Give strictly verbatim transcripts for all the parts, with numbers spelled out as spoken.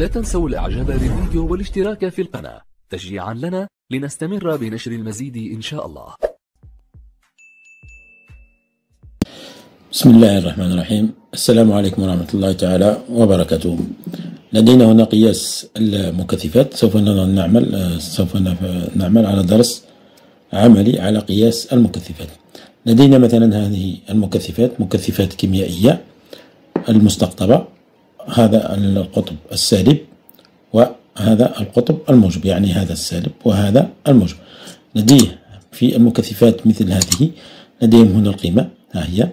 لا تنسوا الاعجاب بالفيديو والاشتراك في القناة تشجيعا لنا لنستمر بنشر المزيد إن شاء الله. بسم الله الرحمن الرحيم. السلام عليكم ورحمة الله تعالى وبركاته. لدينا هنا قياس المكثفات. سوف نعمل سوف نعمل على درس عملي على قياس المكثفات. لدينا مثلا هذه المكثفات، مكثفات كيميائية المستقطبة، هذا القطب السالب وهذا القطب الموجب، يعني هذا السالب وهذا الموجب. لديه في المكثفات مثل هذه لديهم هنا القيمة، ها هي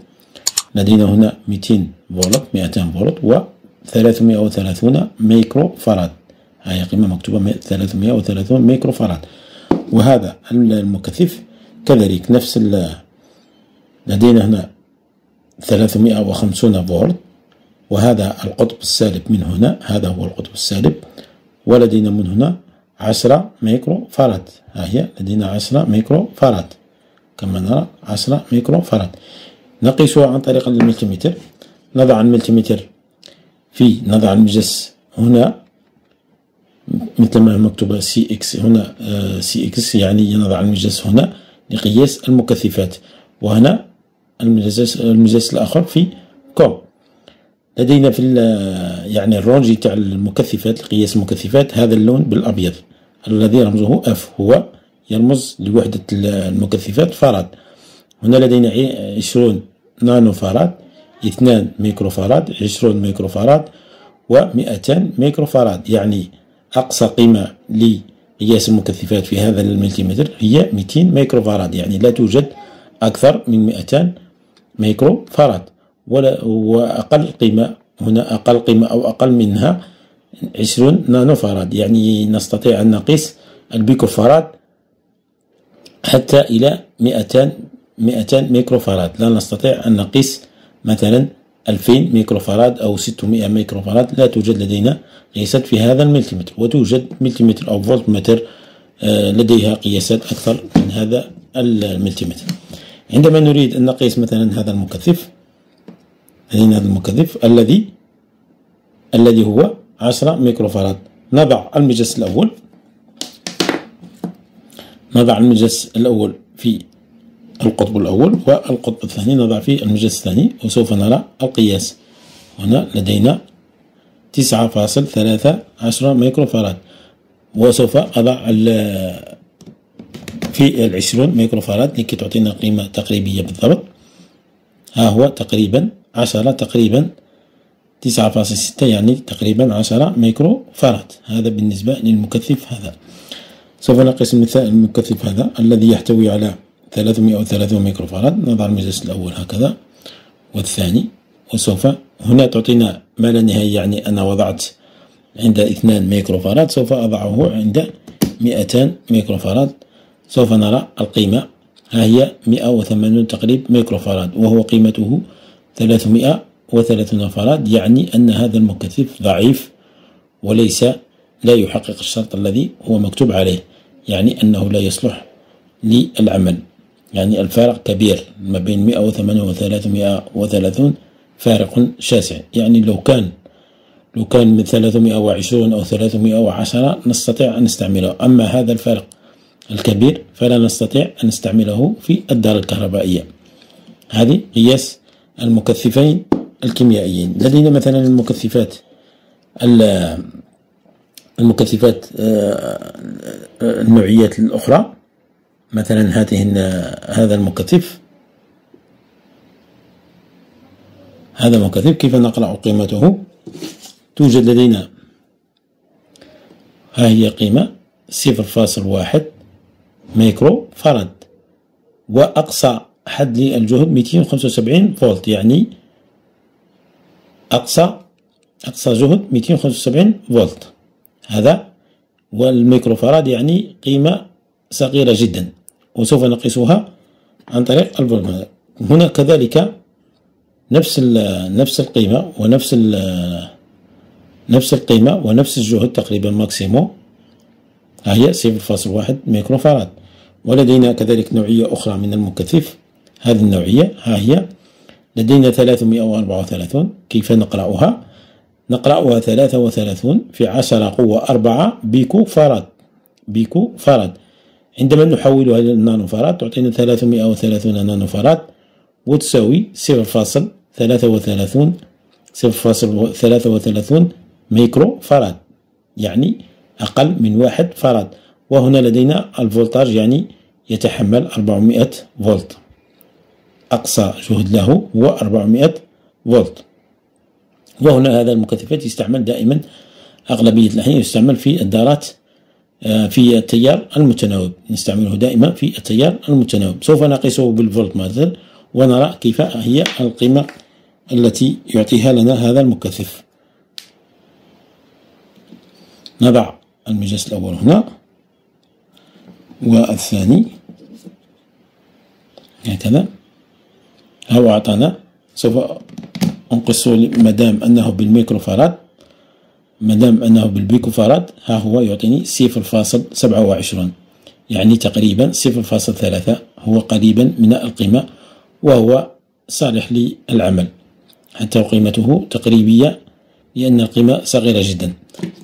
لدينا هنا مئتين فولت، مئتين فولت و ثلاثمئة وثلاثين ميكرو فراد، هاي قيمة مكتوبة ثلاثمئة وثلاثين ميكرو فراد. وهذا المكثف كذلك نفس ال لدينا هنا ثلاثمئة وخمسين فولت، وهذا القطب السالب من هنا، هذا هو القطب السالب، ولدينا من هنا عشرة ميكرو فراد، ها هي لدينا عشرة ميكرو فراد كما نرى، عشرة ميكرو فراد. نقيسها عن طريق الملتيمتر. نضع الملتيمتر في نضع المجلس هنا مثل ما مكتوبة سي اكس، هنا سي اكس يعني نضع المجلس هنا لقياس المكثفات، وهنا المجلس المجلس الاخر في كوم. لدينا في يعني الرونج تاع المكثفات لقياس المكثفات هذا اللون بالابيض الذي رمزه اف، هو يرمز لوحدة المكثفات فراد. هنا لدينا عشرين نانو فراد، اثنان ميكرو فراد، عشرين ميكرو فراد ومئتان ميكرو فراد، يعني أقصى قيمة لقياس المكثفات في هذا الملتيمتر هي مئتين ميكرو فراد، يعني لا توجد أكثر من مئتان ميكرو فراد. ولا وأقل قيمة هنا، أقل قيمة أو أقل منها عشرين نانو فراد، يعني نستطيع أن نقيس البيكو فراد حتى إلى مئتان مئتان ميكرو فراد. لا نستطيع أن نقيس مثلا ألفين ميكرو فراد أو ستمئة ميكرو فراد، لا توجد لدينا قياسات في هذا الملتيمتر. وتوجد ملتيمتر أو فولت متر لديها قياسات أكثر من هذا الملتيمتر. عندما نريد أن نقيس مثلا هذا المكثف، لدينا هذا المكثف الذي الذي هو عشرة ميكرو فراد، نضع المجلس الأول نضع المجلس الأول في القطب الأول، والقطب الثاني نضع فيه المجلس الثاني، وسوف نرى القياس. هنا لدينا تسعة فاصل ثلاثة عشرة ميكرو فراد، وسوف أضع في العشرون ميكرو فراد لكي تعطينا قيمة تقريبية بالضبط. ها هو تقريبا عشرة، تقريبا تسعة فاصل ستة، يعني تقريبا عشرة ميكرو فراد. هذا بالنسبة للمكثف هذا. سوف نقيس المثال المكثف هذا الذي يحتوي على ثلاثمئة وثلاثين ميكرو فراد. نضع المجلس الأول هكذا والثاني، وسوف هنا تعطينا ما لا نهاية، يعني أنا وضعت عند اثنان ميكرو فراد، سوف أضعه عند مئتان ميكرو فراد. سوف نرى القيمة، ها هي مئة وثمانين تقريبا ميكرو فراد، وهو قيمته ثلاثمئة وثلاثين فراد، يعني أن هذا المكثف ضعيف وليس لا يحقق الشرط الذي هو مكتوب عليه، يعني أنه لا يصلح للعمل، يعني الفارق كبير ما بين مئة وثمانين و ثلاثمئة وثلاثين، فارق شاسع. يعني لو كان لو كان من ثلاثمئة وعشرين أو ثلاثمئة وعشرة نستطيع أن نستعمله، أما هذا الفارق الكبير فلا نستطيع أن نستعمله في الدارة الكهربائية. هذه قياس المكثفين الكيميائيين. لدينا مثلا المكثفات المكثفات النوعيات الأخرى، مثلا هذه هذا المكثف هذا المكثف كيف نقرأ قيمته؟ توجد لدينا، ها هي قيمة صفر فاصل واحد ميكرو فرد، وأقصى حد للجهد مئتين وخمسة وسبعين فولت، يعني أقصى أقصى جهد مئتين وخمسة وسبعين فولت هذا. والميكرو فرد يعني قيمة صغيرة جدا، وسوف نقيسها عن طريق الفولتمتر. هنا كذلك نفس نفس القيمة ونفس نفس القيمة ونفس الجهد تقريبا ماكسيمو، ها هي صفر فاصل واحد ميكرو فراد. ولدينا كذلك نوعية أخرى من المكثف، هذه النوعية ها هي لدينا ثلاثمئة وأربعة وثلاثين، كيف نقرأها؟ نقرأها ثلاثة وثلاثون في عشرة قوة أربعة بيكو فرد. بيكو فرد عندما نحولها إلى النانو فرد تعطينا ثلاثمائة وثلاثون نانو فرد وتساوي صفر فاصل ثلاثة وثلاثون صفر فاصل ثلاثة وثلاثون ميكرو فرد، يعني أقل من واحد فرد. وهنا لدينا الفولتاج، يعني يتحمل أربعمائة فولت، أقصى جهد له هو أربعمائة فولت. وهنا هذا المكثفات يستعمل دائما أغلبية الأحيان، يستعمل في الدارات في التيار المتناوب، نستعمله دائما في التيار المتناوب. سوف نقيسه بالفولت متر ونرى كيف هي القيمة التي يعطيها لنا هذا المكثف. نضع المجلس الأول هنا والثاني هكذا، هو أعطانا. سوف أنقص مادام أنه بالميكرو فاراد، مادام أنه بالبيكو فاراد ها هو يعطيني صفر فاصل سبعة وعشرون، يعني تقريبا صفر فاصل ثلاثة، هو قريبا من القيمة وهو صالح للعمل، حتى قيمته تقريبية لأن القيمة صغيرة جدا.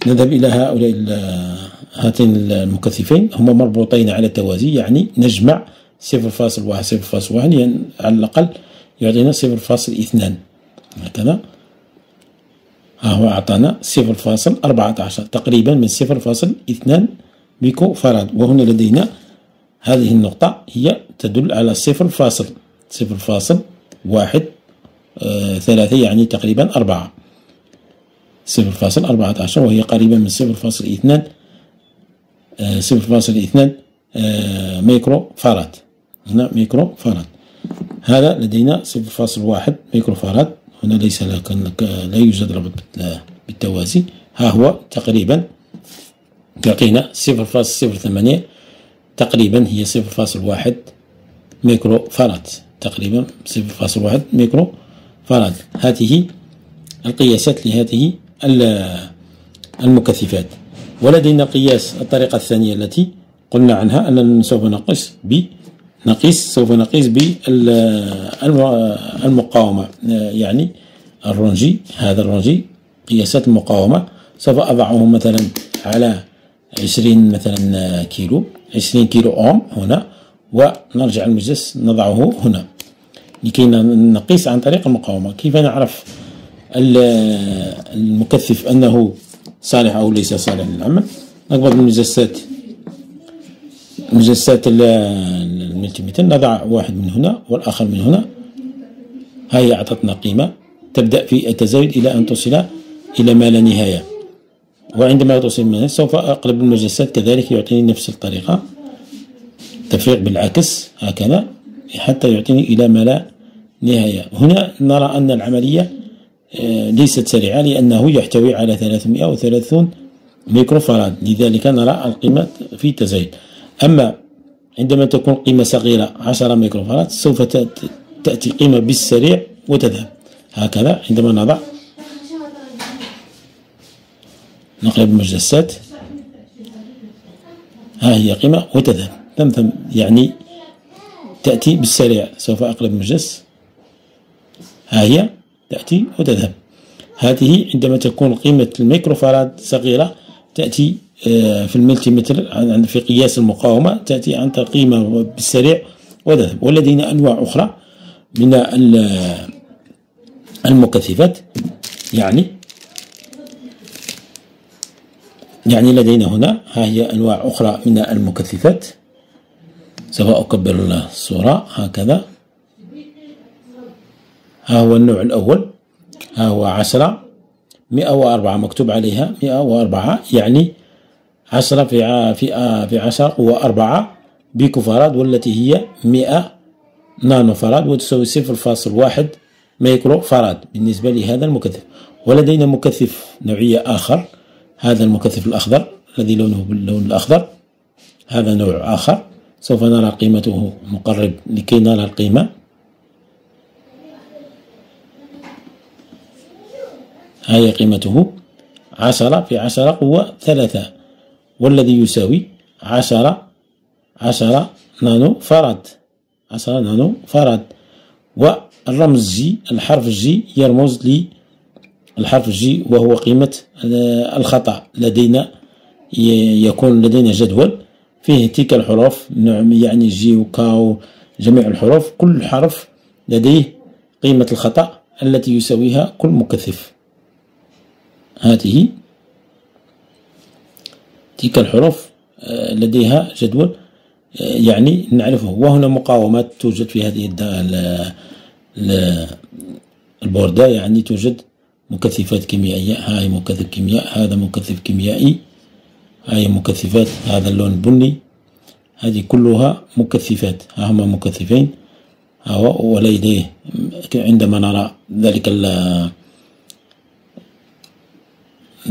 نذهب إلى هؤلاء هاتين المكثفين، هما مربوطين على التوازي، يعني نجمع صفر فاصل واحد صفر فاصل واحد، يعني على الأقل يعطينا صفر فاصل اثنان هكذا. ها هو أعطانا صفر فاصل أربعة عشر، تقريبا من صفر فاصل اثنان بيكو فراد. وهنا لدينا هذه النقطة هي تدل على صفر فاصل صفر فاصل واحد آه ثلاثة، يعني تقريبا أربعة، صفر فاصل أربعة عشر، وهي قريبا من صفر فاصل اثنان صفر فاصل اثنان ميكرو فاراد. هنا ميكرو فاراد، هذا لدينا صفر فاصل واحد ميكرو فاراد. هنا ليس لك لا يوجد ربط بالتوازي، ها هو تقريبا تعطينا صفر فاصل صفر ثمانية، تقريبا هي صفر فاصل واحد ميكرو فاراد، تقريبا صفر فاصل واحد ميكرو فاراد. هذه القياسات لهذه المكثفات. ولدينا قياس الطريقة الثانية التي قلنا عنها أننا سوف نقيس بنقيس سوف نقيس بالمقاومة، يعني الرنجي، هذا الرنجي قياسات المقاومة. سوف أضعه مثلا على عشرين مثلا كيلو، عشرين كيلو أوم هنا، ونرجع المجلس نضعه هنا لكي نقيس عن طريق المقاومة. كيف نعرف المكثف أنه صالح أو ليس صالح للعمل؟ نقبض المجسات المجسات الملتيمتر، نضع واحد من هنا والآخر من هنا، هاي أعطتنا قيمة تبدأ في التزايد إلى أن تصل إلى ما لا نهاية. وعندما تصل منها سوف أقلب المجسات كذلك، يعطيني نفس الطريقة، تفريق بالعكس هكذا حتى يعطيني إلى ما لا نهاية. هنا نرى أن العملية ليست سريعة لأنه يحتوي على ثلاثمائة وثلاثون ميكرو فاراد، لذلك نرى القيمة في تزايد. أما عندما تكون قيمة صغيرة عشرة ميكرو فاراد سوف تأتي قيمة بالسريع وتذهب هكذا. عندما نضع نقلب المجسات ها هي قيمة وتذهب تمتم، يعني تأتي بالسريع. سوف أقلب المجلس ها هي تأتي وتذهب. هذه عندما تكون قيمة الميكرو فاراد صغيرة تأتي في الملتيمتر في قياس المقاومة، تأتي عن قيمة بالسريع وتذهب. ولدينا أنواع أخرى من المكثفات، يعني يعني لدينا هنا ها هي أنواع أخرى من المكثفات. سوف أكبر الصورة هكذا. ها هو النوع الأول، ها هو عشرة مئة وأربعة، مكتوب عليها مئة وأربعة، يعني عشرة في ع... في آ... في عشرة قوة أربعة بيكو فاراد، والتي هي مئة نانو فاراد وتساوي صفر فاصل واحد ميكرو فاراد بالنسبة لهذا المكثف. ولدينا مكثف نوعية آخر، هذا المكثف الأخضر الذي لونه باللون الأخضر، هذا نوع آخر. سوف نرى قيمته، نقرب لكي نرى القيمة. ها هي قيمته عشرة في عشرة قوة ثلاثة، والذي يساوي عشرة عشرة نانو فاراد، عشرة نانو فاراد. والرمز جي، الحرف جي يرمز الحرف جي وهو قيمة الخطأ لدينا. يكون لدينا جدول فيه تلك الحروف، يعني جي وكا وجميع الحروف، كل حرف لديه قيمة الخطأ التي يساويها كل مكثف. هذه تلك الحروف لديها جدول يعني نعرفه. وهنا مقاومات توجد في هذه البوردة، يعني توجد مكثفات كيميائية، هاي مكثف كيمياء، هذا مكثف كيميائي، هاي مكثفات، هذا اللون بني، هذه كلها مكثفات. ها هما مكثفين هو ولديه. عندما نرى ذلك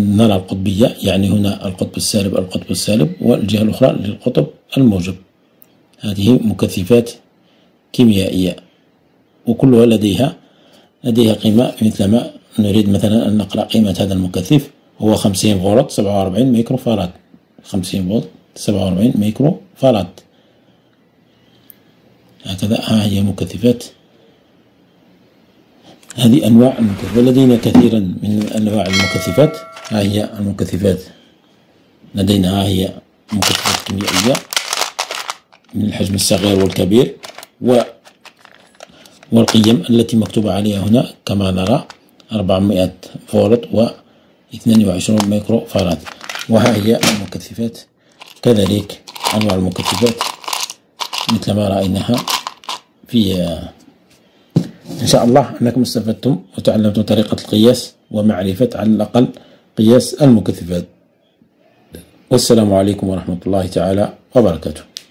نرى القطبية، يعني هنا القطب السالب القطب السالب والجهة الأخرى للقطب الموجب. هذه مكثفات كيميائية وكلها لديها لديها قيمة، مثلما نريد مثلا أن نقرأ قيمة هذا المكثف، هو خمسين فولت سبعة وأربعين ميكرو فاراد، خمسين فولت سبعة وأربعين ميكرو فاراد. هكذا ها هي مكثفات، هذه أنواع المكثفات، لدينا كثيرا من أنواع المكثفات. ها هي المكثفات لدينا، ها هي مكثفات كيميائية من الحجم الصغير والكبير و والقيم التي مكتوبة عليها هنا كما نرى أربعمائة فولت و اثنين وعشرين ميكرو فاراد. وها هي المكثفات، كذلك أنواع المكثفات مثل ما رأيناها. في إن شاء الله أنكم استفدتم وتعلمتم طريقة القياس ومعرفة على الأقل قياس المكثفات. والسلام عليكم ورحمة الله تعالى وبركاته.